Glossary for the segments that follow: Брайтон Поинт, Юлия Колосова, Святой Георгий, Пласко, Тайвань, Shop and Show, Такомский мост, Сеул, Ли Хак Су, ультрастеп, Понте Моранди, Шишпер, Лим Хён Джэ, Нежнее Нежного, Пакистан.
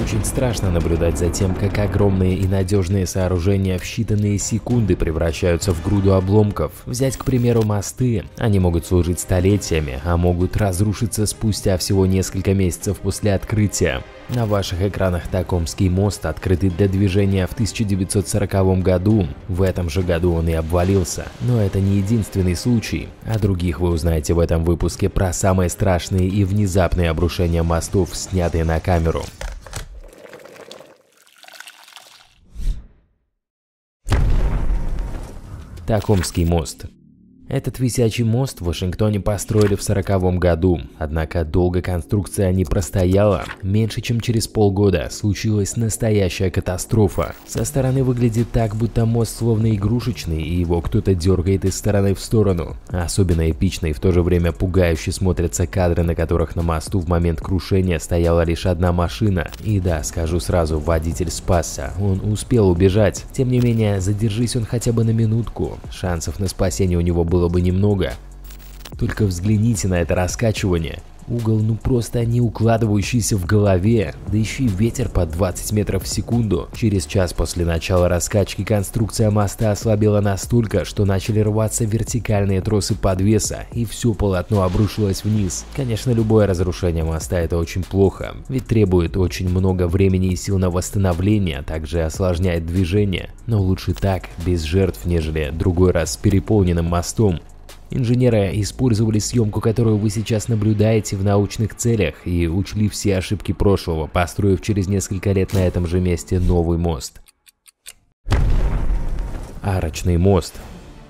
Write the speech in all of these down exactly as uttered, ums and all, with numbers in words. Очень страшно наблюдать за тем, как огромные и надежные сооружения в считанные секунды превращаются в груду обломков. Взять, к примеру, мосты. Они могут служить столетиями, а могут разрушиться спустя всего несколько месяцев после открытия. На ваших экранах Такомский мост, открытый для движения в тысяча девятьсот сороковом году. В этом же году он и обвалился. Но это не единственный случай. О других вы узнаете в этом выпуске про самые страшные и внезапные обрушения мостов, снятые на камеру. Такомский мост. Этот висячий мост в Вашингтоне построили в сороковом году, однако долго конструкция не простояла. Меньше чем через полгода случилась настоящая катастрофа. Со стороны выглядит так, будто мост словно игрушечный, и его кто-то дергает из стороны в сторону. Особенно эпично и в то же время пугающе смотрятся кадры, на которых на мосту в момент крушения стояла лишь одна машина. И да, скажу сразу, водитель спасся, он успел убежать. Тем не менее, задержись он хотя бы на минутку, шансов на спасение у него было Было бы немного. Только взгляните на это раскачивание. Угол ну просто не укладывающийся в голове, да еще и ветер по двадцать метров в секунду. Через час после начала раскачки конструкция моста ослабела настолько, что начали рваться вертикальные тросы подвеса, и все полотно обрушилось вниз. Конечно, любое разрушение моста — это очень плохо, ведь требует очень много времени и сил на восстановление, а также осложняет движение. Но лучше так, без жертв, нежели другой раз с переполненным мостом. Инженеры использовали съемку, которую вы сейчас наблюдаете, в научных целях и учли все ошибки прошлого, построив через несколько лет на этом же месте новый мост. Арочный мост.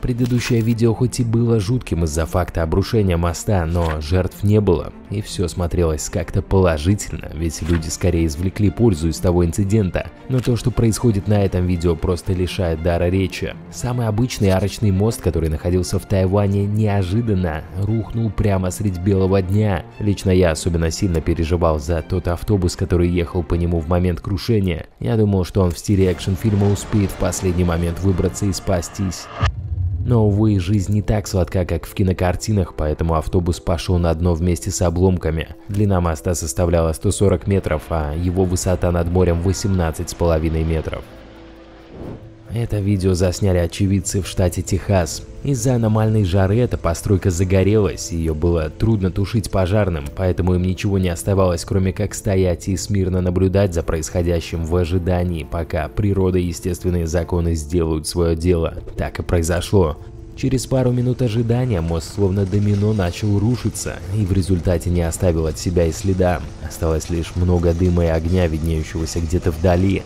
Предыдущее видео хоть и было жутким из-за факта обрушения моста, но жертв не было, и все смотрелось как-то положительно, ведь люди скорее извлекли пользу из того инцидента. Но то, что происходит на этом видео, просто лишает дара речи. Самый обычный арочный мост, который находился в Тайване, неожиданно рухнул прямо средь белого дня. Лично я особенно сильно переживал за тот автобус, который ехал по нему в момент крушения. Я думал, что он в стиле экшн-фильма успеет в последний момент выбраться и спастись. Но, увы, жизнь не так сладка, как в кинокартинах, поэтому автобус пошел на дно вместе с обломками. Длина моста составляла сто сорок метров, а его высота над морем восемнадцать с половиной метров. Это видео засняли очевидцы в штате Техас. Из-за аномальной жары эта постройка загорелась, ее было трудно тушить пожарным, поэтому им ничего не оставалось, кроме как стоять и смирно наблюдать за происходящим в ожидании, пока природа и естественные законы сделают свое дело. Так и произошло. Через пару минут ожидания мост словно домино начал рушиться, и в результате не оставил от себя и следа. Осталось лишь много дыма и огня, виднеющегося где-то вдали.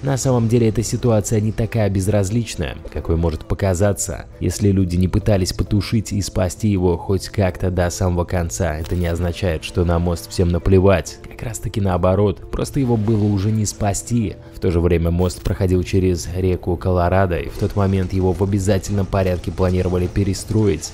На самом деле эта ситуация не такая безразличная, какой может показаться. Если люди не пытались потушить и спасти его хоть как-то до самого конца, это не означает, что на мост всем наплевать. Как раз таки наоборот, просто его было уже не спасти. В то же время мост проходил через реку Колорадо, и в тот момент его в обязательном порядке планировали перестроить.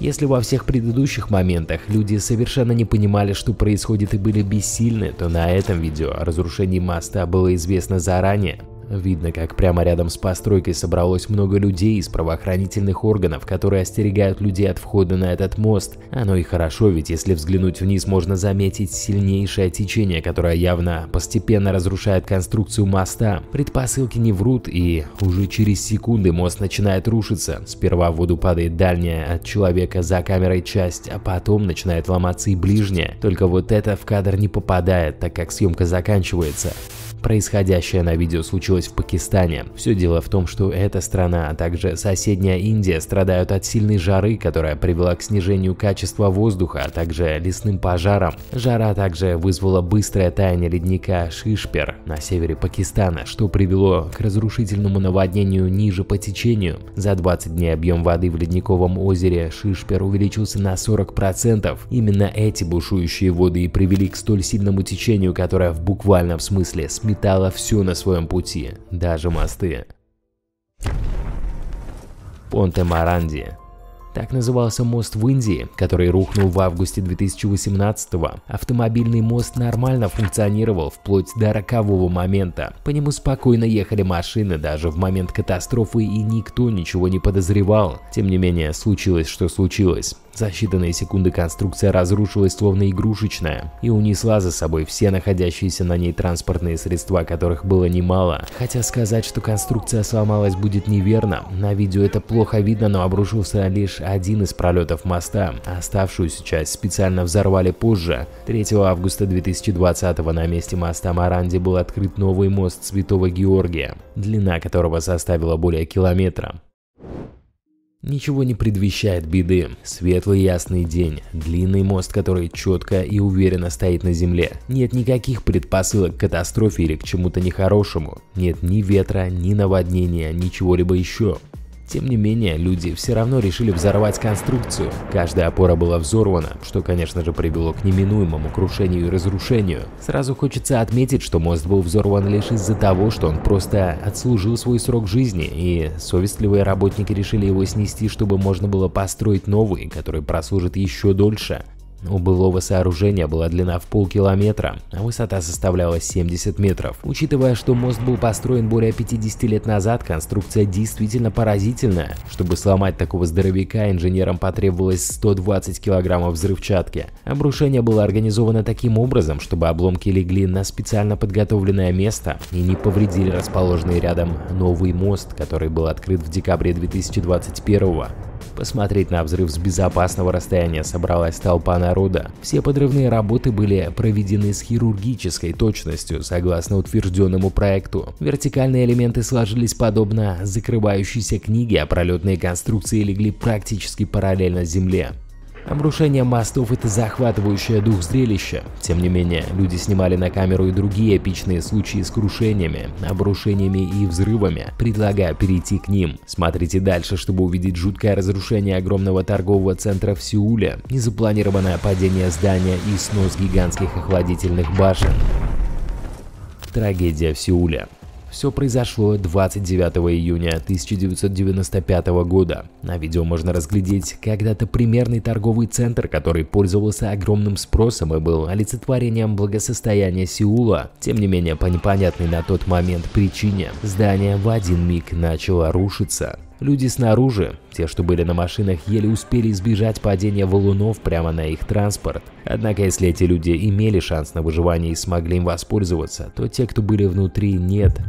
Если во всех предыдущих моментах люди совершенно не понимали, что происходит, и были бессильны, то на этом видео о разрушении моста было известно заранее. Видно, как прямо рядом с постройкой собралось много людей из правоохранительных органов, которые остерегают людей от входа на этот мост. Оно и хорошо, ведь если взглянуть вниз, можно заметить сильнейшее течение, которое явно постепенно разрушает конструкцию моста. Предпосылки не врут, и уже через секунды мост начинает рушиться. Сперва в воду падает дальняя от человека за камерой часть, а потом начинает ломаться и ближняя. Только вот это в кадр не попадает, так как съемка заканчивается. Происходящее на видео случилось в Пакистане. Все дело в том, что эта страна, а также соседняя Индия, страдают от сильной жары, которая привела к снижению качества воздуха, а также лесным пожарам. Жара также вызвала быстрое таяние ледника Шишпер на севере Пакистана, что привело к разрушительному наводнению ниже по течению. За двадцать дней объем воды в ледниковом озере Шишпер увеличился на сорок процентов. Именно эти бушующие воды и привели к столь сильному течению, которое в буквальном смысле смешалось. Метало все на своем пути, даже мосты. Понте Моранди. Так назывался мост в Индии, который рухнул в августе две тысячи восемнадцатого. Автомобильный мост нормально функционировал вплоть до рокового момента. По нему спокойно ехали машины даже в момент катастрофы, и никто ничего не подозревал. Тем не менее, случилось, что случилось. За считанные секунды конструкция разрушилась словно игрушечная и унесла за собой все находящиеся на ней транспортные средства, которых было немало. Хотя сказать, что конструкция сломалась, будет неверно. На видео это плохо видно, но обрушился лишь один из пролетов моста. Оставшуюся часть специально взорвали позже. третьего августа две тысячи двадцатого на месте моста Моранди был открыт новый мост Святого Георгия, длина которого составила более километра. Ничего не предвещает беды. Светлый ясный день, длинный мост, который четко и уверенно стоит на земле. Нет никаких предпосылок к катастрофе или к чему-то нехорошему. Нет ни ветра, ни наводнения, ничего либо еще. Тем не менее, люди все равно решили взорвать конструкцию. Каждая опора была взорвана, что, конечно же, привело к неминуемому крушению и разрушению. Сразу хочется отметить, что мост был взорван лишь из-за того, что он просто отслужил свой срок жизни, и совестливые работники решили его снести, чтобы можно было построить новый, который прослужит еще дольше. У былого сооружения была длина в полкилометра, а высота составляла семьдесят метров. Учитывая, что мост был построен более пятидесяти лет назад, конструкция действительно поразительная. Чтобы сломать такого здоровяка, инженерам потребовалось сто двадцать килограммов взрывчатки. Обрушение было организовано таким образом, чтобы обломки легли на специально подготовленное место и не повредили расположенный рядом новый мост, который был открыт в декабре две тысячи двадцать первого. Посмотреть на взрыв с безопасного расстояния собралась толпа народа. Все подрывные работы были проведены с хирургической точностью, согласно утвержденному проекту. Вертикальные элементы сложились подобно закрывающейся книге, а пролетные конструкции легли практически параллельно земле. Обрушение мостов – это захватывающее дух зрелище. Тем не менее, люди снимали на камеру и другие эпичные случаи с крушениями, обрушениями и взрывами, предлагая перейти к ним. Смотрите дальше, чтобы увидеть жуткое разрушение огромного торгового центра в Сеуле, незапланированное падение здания и снос гигантских охладительных башен. Трагедия в Сеуле. Все произошло двадцать девятого июня тысяча девятьсот девяносто пятого года. На видео можно разглядеть когда-то примерный торговый центр, который пользовался огромным спросом и был олицетворением благосостояния Сеула. Тем не менее, по непонятной на тот момент причине, здание в один миг начало рушиться. Люди снаружи, те, что были на машинах, еле успели избежать падения валунов прямо на их транспорт. Однако, если эти люди имели шанс на выживание и смогли им воспользоваться, то те, кто были внутри, нет.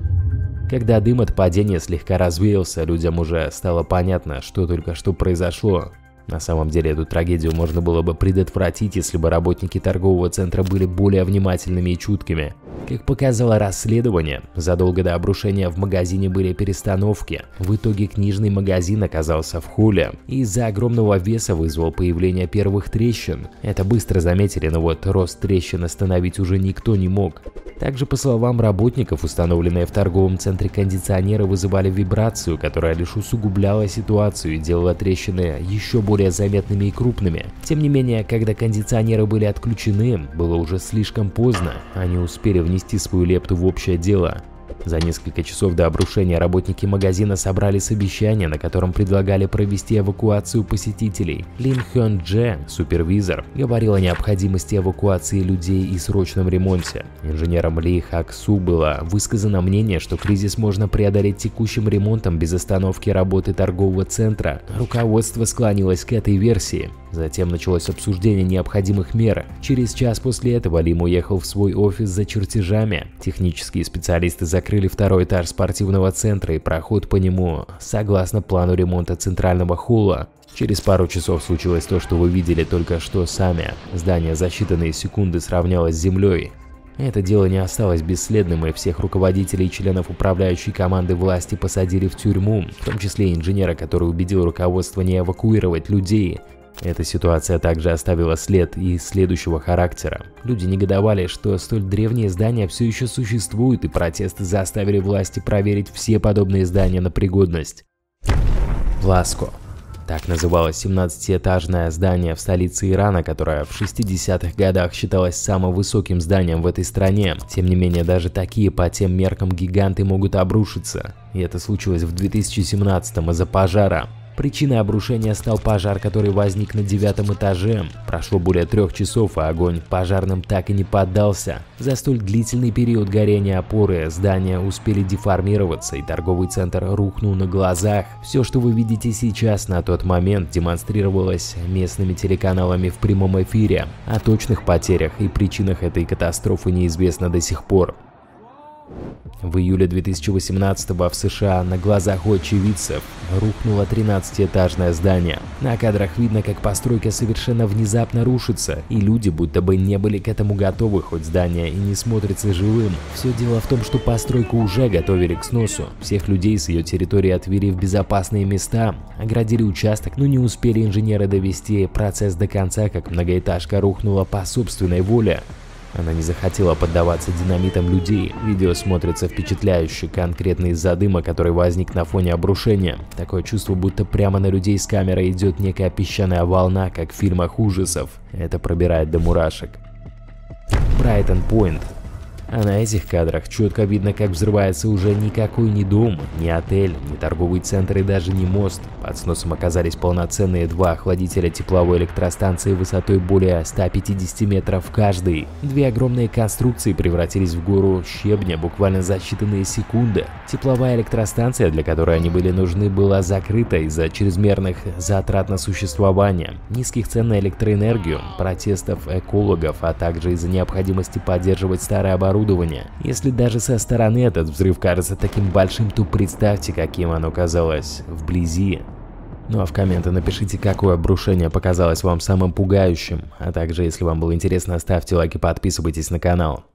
Когда дым от падения слегка развеялся, людям уже стало понятно, что только что произошло. На самом деле, эту трагедию можно было бы предотвратить, если бы работники торгового центра были более внимательными и чуткими. Как показало расследование, задолго до обрушения в магазине были перестановки. В итоге книжный магазин оказался в холле и из-за огромного веса вызвал появление первых трещин. Это быстро заметили, но вот рост трещин остановить уже никто не мог. Также, по словам работников, установленные в торговом центре кондиционеры вызывали вибрацию, которая лишь усугубляла ситуацию и делала трещины еще более заметными и крупными. Тем не менее, когда кондиционеры были отключены, было уже слишком поздно, они успели внести свою лепту в общее дело. За несколько часов до обрушения работники магазина собрали совещание, на котором предлагали провести эвакуацию посетителей. Лим Хён Джэ, супервизор, говорил о необходимости эвакуации людей и срочном ремонте. Инженером Ли Хак Су было высказано мнение, что кризис можно преодолеть текущим ремонтом без остановки работы торгового центра. Руководство склонилось к этой версии. Затем началось обсуждение необходимых мер. Через час после этого Лим уехал в свой офис за чертежами. Технические специалисты закрыли второй этаж спортивного центра и проход по нему, согласно плану ремонта центрального холла. Через пару часов случилось то, что вы видели только что сами. Здание за считанные секунды сравнялось с землей. Это дело не осталось бесследным, и всех руководителей и членов управляющей команды власти посадили в тюрьму, в том числе и инженера, который убедил руководство не эвакуировать людей. Эта ситуация также оставила след и следующего характера. Люди негодовали, что столь древние здания все еще существуют, и протесты заставили власти проверить все подобные здания на пригодность. Пласко. Так называлось семнадцатиэтажное здание в столице Ирана, которое в шестидесятых годах считалось самым высоким зданием в этой стране. Тем не менее, даже такие по тем меркам гиганты могут обрушиться. И это случилось в две тысячи семнадцатом из-за пожара. Причиной обрушения стал пожар, который возник на девятом этаже. Прошло более трех часов, а огонь пожарным так и не поддался. За столь длительный период горения опоры здания успели деформироваться, и торговый центр рухнул на глазах. Все, что вы видите сейчас, на тот момент демонстрировалось местными телеканалами в прямом эфире. О точных потерях и причинах этой катастрофы неизвестно до сих пор. В июле две тысячи восемнадцатого в США на глазах у очевидцев рухнуло тринадцатиэтажное здание. На кадрах видно, как постройка совершенно внезапно рушится, и люди будто бы не были к этому готовы, хоть здание и не смотрится живым. Все дело в том, что постройку уже готовили к сносу. Всех людей с ее территории отвели в безопасные места, оградили участок, но не успели инженеры довести процесс до конца, как многоэтажка рухнула по собственной воле. Она не захотела поддаваться динамитам людей. Видео смотрится впечатляюще, конкретно из-за дыма, который возник на фоне обрушения. Такое чувство, будто прямо на людей с камеры идет некая песчаная волна, как в фильмах ужасов. Это пробирает до мурашек. Брайтон Поинт. А на этих кадрах четко видно, как взрывается уже никакой ни дом, ни отель, ни торговый центр и даже не мост. Под сносом оказались полноценные два охладителя тепловой электростанции высотой более ста пятидесяти метров каждый. Две огромные конструкции превратились в гору щебня буквально за считанные секунды. Тепловая электростанция, для которой они были нужны, была закрыта из-за чрезмерных затрат на существование, низких цен на электроэнергию, протестов экологов, а также из-за необходимости поддерживать старое оборудование. Если даже со стороны этот взрыв кажется таким большим, то представьте, каким оно казалось вблизи. Ну а в комменты напишите, какое обрушение показалось вам самым пугающим. А также, если вам было интересно, ставьте лайк и подписывайтесь на канал.